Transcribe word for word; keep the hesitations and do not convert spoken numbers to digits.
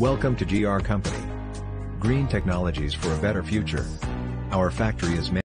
Welcome to G R Company. Green technologies for a better future. Our factory is made